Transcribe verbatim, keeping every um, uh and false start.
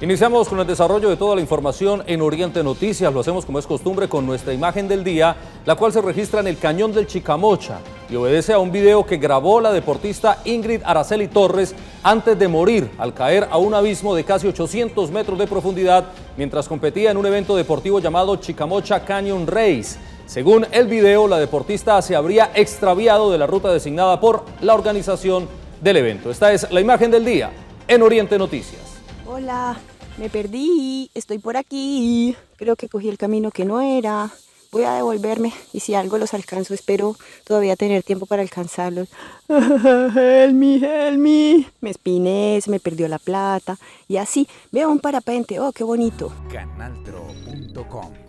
Iniciamos con el desarrollo de toda la información en Oriente Noticias. Lo hacemos como es costumbre con nuestra imagen del día, la cual se registra en el Cañón del Chicamocha y obedece a un video que grabó la deportista Ingrid Araceli Torres antes de morir al caer a un abismo de casi ochocientos metros de profundidad mientras competía en un evento deportivo llamado Chicamocha Canyon Race. Según el video, la deportista se habría extraviado de la ruta designada por la organización del evento. Esta es la imagen del día en Oriente Noticias. Hola, me perdí, estoy por aquí, creo que cogí el camino que no era, voy a devolverme y si algo los alcanzo, espero todavía tener tiempo para alcanzarlos. Help me, help me. Me espiné, se me perdió la plata y así, veo un parapente, oh qué bonito. canaltro punto com